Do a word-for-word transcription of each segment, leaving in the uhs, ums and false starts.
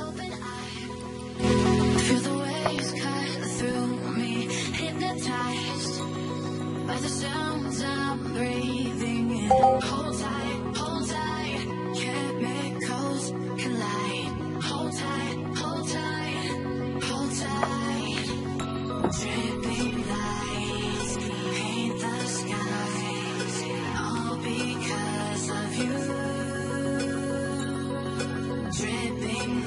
Open eye, feel the waves cut through me, hypnotized by the sounds I'm breathing in. Hold tight, hold tight, chemicals collide. Hold tight, hold tight, hold tight. Dripping lights paint the skies, all because of you. Dripping lights.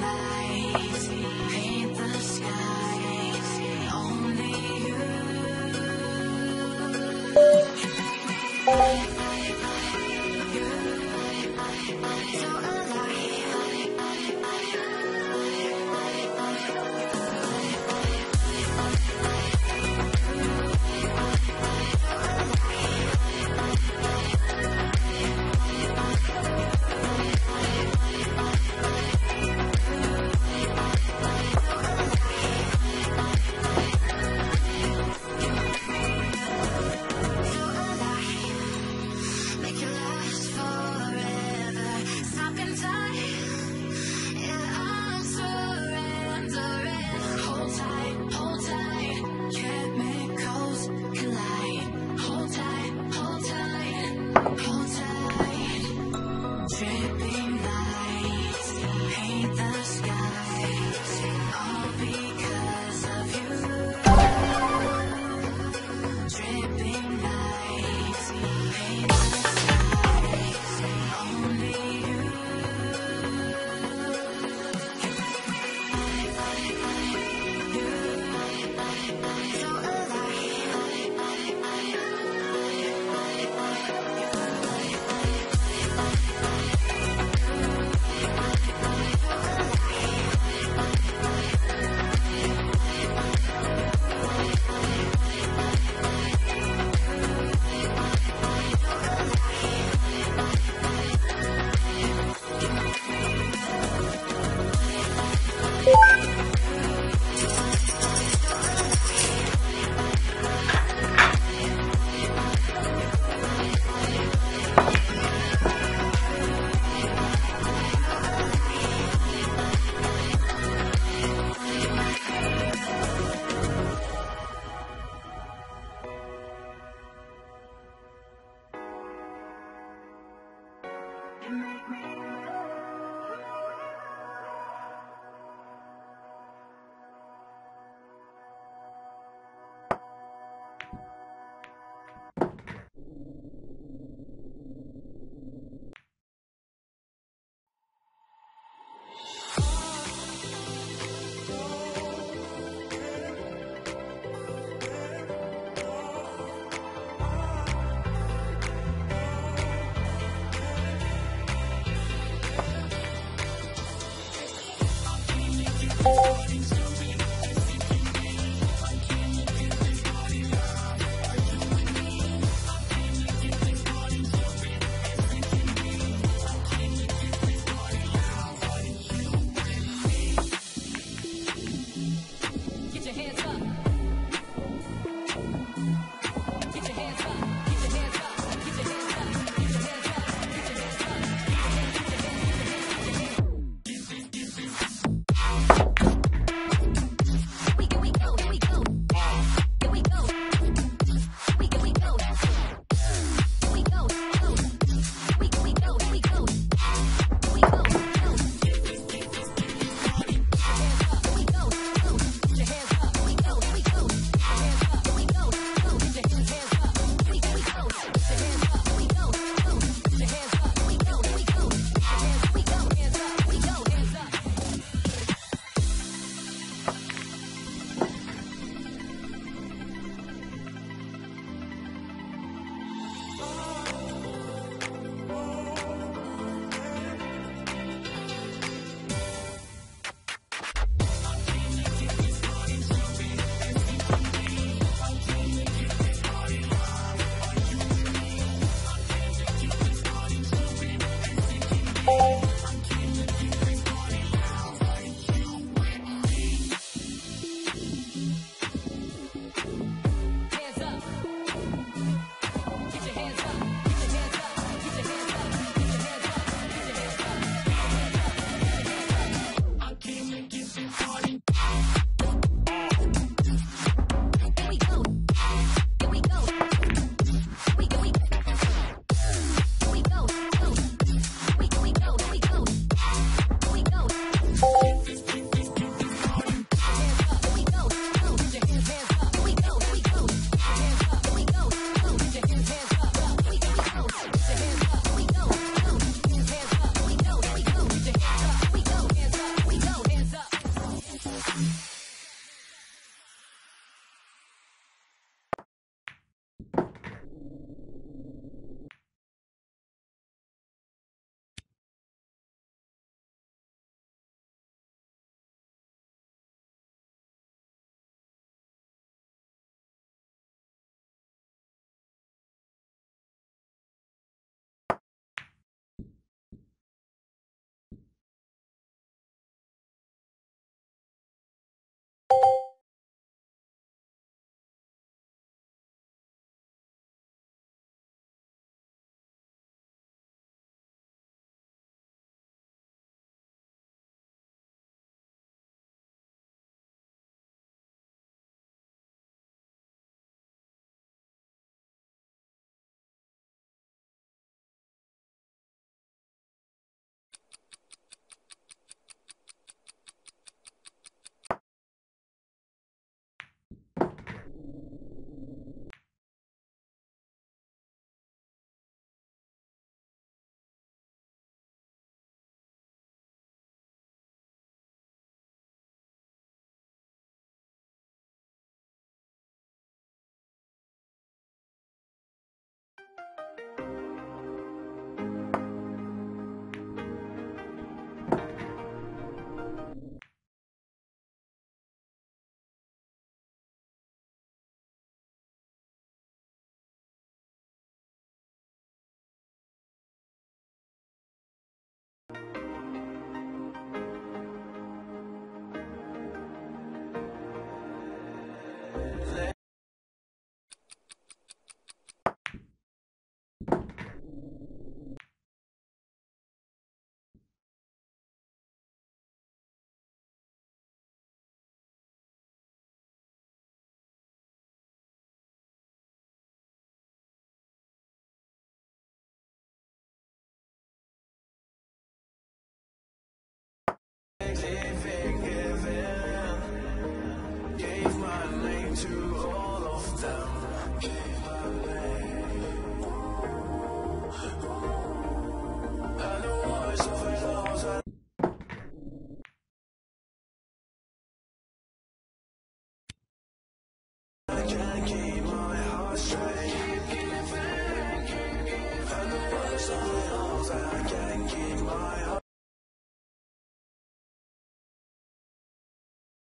Make me